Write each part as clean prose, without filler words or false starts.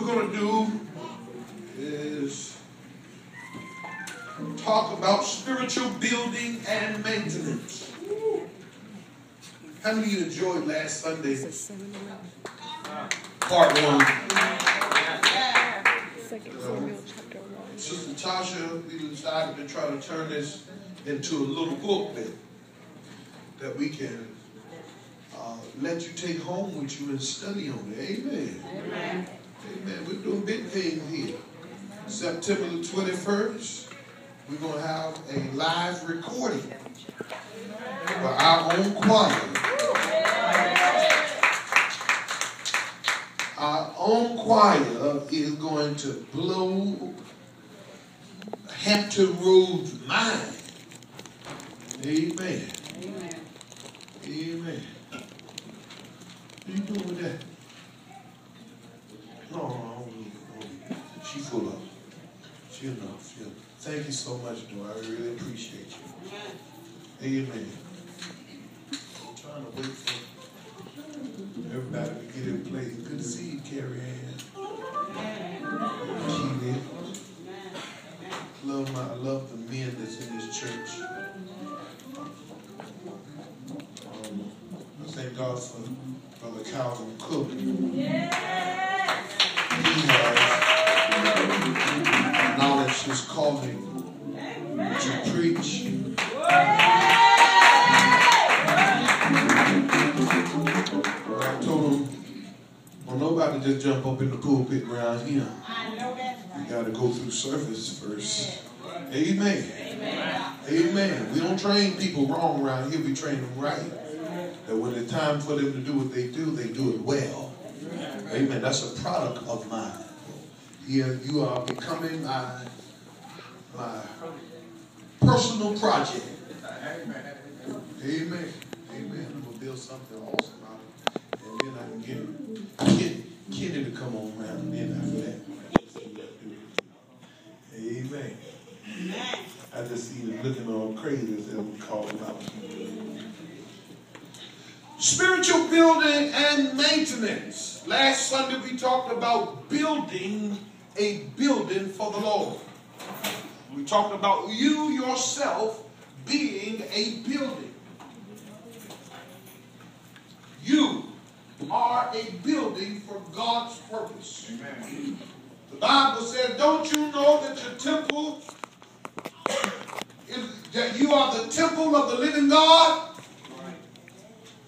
what we're going to do is talk about spiritual building and maintenance. How many of you enjoyed last Sunday's part one? Sister Tasha, we decided to try to turn this into a little book that we can let you take home with you and study on it. Amen. Amen. Amen. We're doing big things here. September the 21st, we're going to have a live recording for our own choir. Our own choir is going to blow Hampton Roads' mind. Amen. Amen. Amen. What are you doing with that? No, she's full up. She's enough. Thank you so much, though. I really appreciate you. Amen. I'm trying to wait for everybody to get in place. Good to see you, Carrie Ann. I love the men that's in this church. I thank God for Brother Calvin Cook. Yeah. He has acknowledged his calling to preach. I told him, well, nobody just jump up in the pulpit around here. You got to go through service first. Amen. Amen. Amen. We don't train people wrong around here. We train them right. That when it's time for them to do what they do it well. Amen. That's a product of mine. Yeah, you are becoming my personal project. Amen. Amen. Amen. I'm going to build something awesome out of it. And then I can get Kenny to come on around. And then after that. Amen. I just see them looking all crazy as they call them out. Spiritual building and maintenance. Last Sunday we talked about building a building for the Lord. We talked about you yourself being a building. You are a building for God's purpose. Amen. The Bible said, don't you know that your temple, that you are the temple of the living God?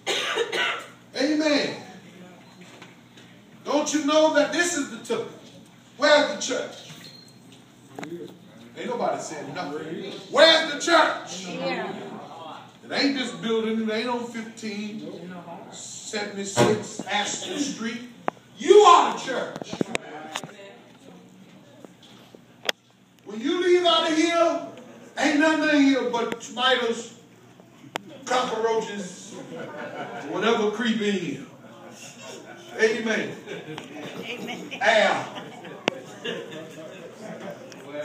Right. Amen. Don't you know that this is the temple? Where's the church? Ain't nobody said nothing. Where's the church? Yeah. It ain't this building. It ain't on 1576 Ashton Street. You are the church. When you leave out of here, ain't nothing in here but spiders, cockroaches, whatever creep in here. Amen. Amen. Ow.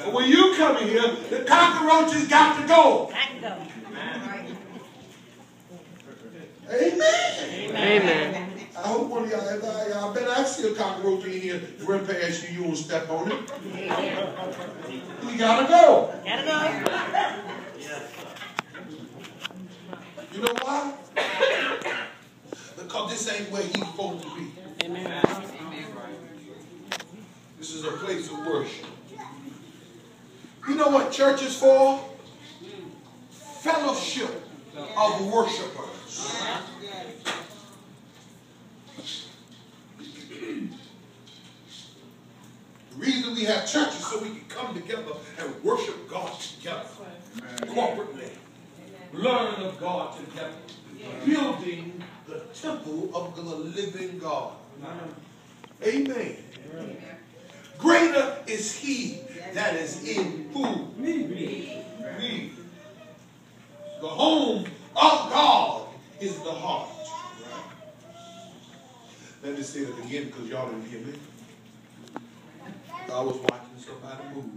So when you come in here, the cockroaches got to go. Amen. Amen. Amen. I hope one of y'all, I bet I see a cockroach in here run past you, you won't step on it. Yeah. We gotta go. Gotta go. You know why? Because this ain't where he's supposed to be. Amen. This is a place of worship. You know what church is for? Fellowship of worshipers. The reason we have churches so we can come together and worship God together, corporately, learn of God together, building the temple of the living God. Amen. Greater is He that is in who? Me. The home of God is the heart. Let me say that again because y'all didn't hear me. I was watching somebody move.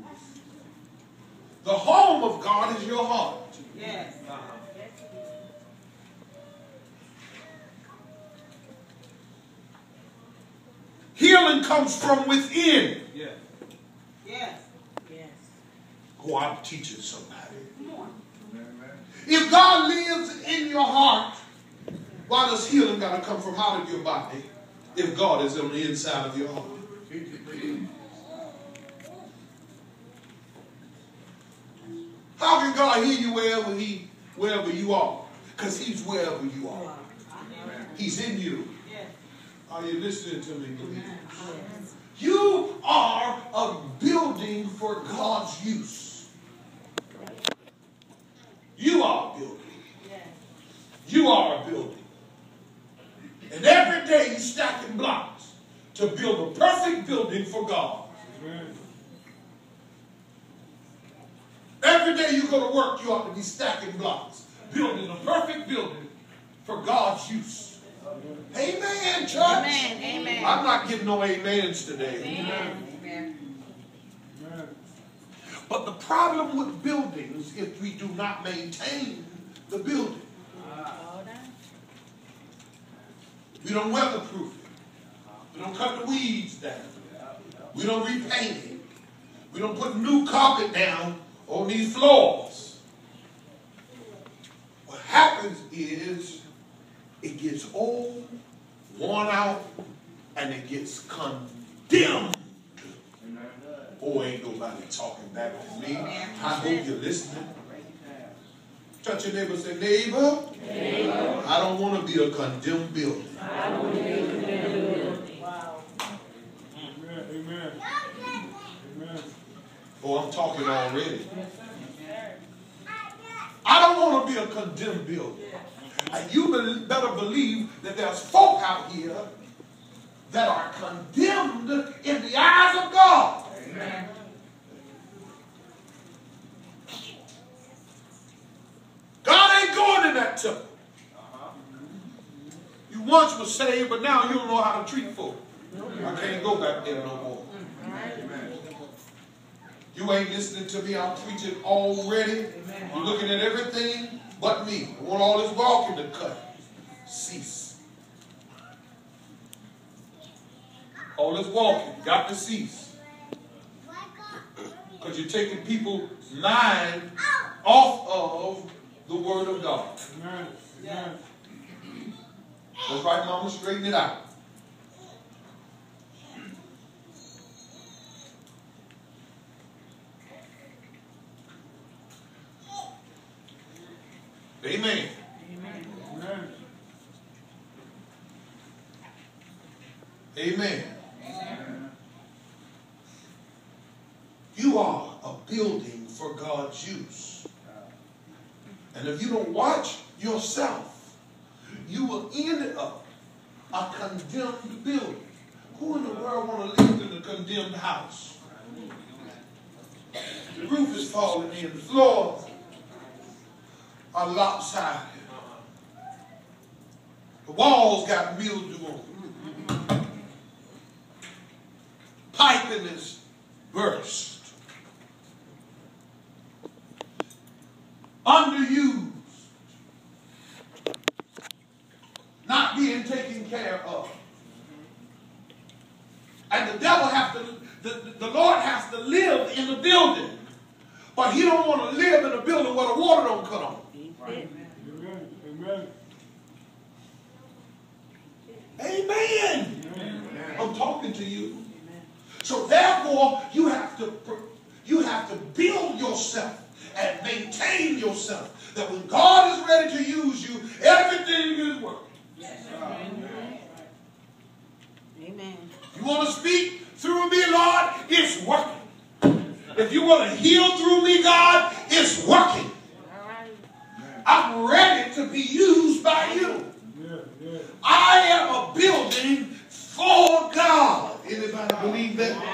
The home of God is your heart. Yes. Healing comes from within. Yeah. Yes. Yes. Oh, I'm teaching somebody. If God lives in your heart, why does healing got to come from out of your body if God is on the inside of your heart? How can God heal you wherever you are? Because he's wherever you are. He's in you. Are you listening to me, believers? You are a building for God's use. You are a building. You are a building. And every day you're stacking blocks to build a perfect building for God. Every day you go to work, you ought to be stacking blocks, building a perfect building for God's use. Amen, church. Amen. Amen. I'm not giving no amens today. Amen. Amen. But the problem with buildings, if we do not maintain the building, we don't weatherproof it. We don't cut the weeds down. We don't repaint it. We don't put new carpet down on these floors. What happens is it gets old, worn out, and it gets condemned. Oh, ain't nobody talking back to me. I hope you're listening. Touch your neighbor and say, neighbor, neighbor, I don't want to be a condemned building. I don't want to be a condemned building. Wow. Amen. Amen. Amen. Oh, I'm talking already. I don't want to be a condemned building. And you better believe that there's folk out here that are condemned in the eyes of God. Amen. God ain't going in that temple. You once were saved, but now you don't know how to treat folk. I can't go back there no more. You ain't listening to me. I'm preaching already. You're looking at everything but me. I want all this walking to cut. Cease. All this walking got to cease. Because you're taking people's mind off of the word of God. Amen. Amen. That's right, Mama. Straighten it out. Amen. Amen. Amen. Amen. Amen. You are a building for God's use. And if you don't watch yourself, you will end up a condemned building. Who in the world want to live in a condemned house? The roof is falling in. The floors are lopsided. The walls got mildew on them. Piping is burst. Underused, not being taken care of. And the devil has to, the Lord has to live in the building. But he don't want to live in a building where the water don't come on. Amen. Amen. Amen. Amen. I'm talking to you. Amen. So therefore, you have to build yourself and maintain yourself, that when God is ready to use you, everything is working. Yes. Amen. Amen. You want to speak through me, Lord? It's working. If you want to heal through me, God, it's working. I'm ready to be used by you. I am a building for God. Anybody believe that?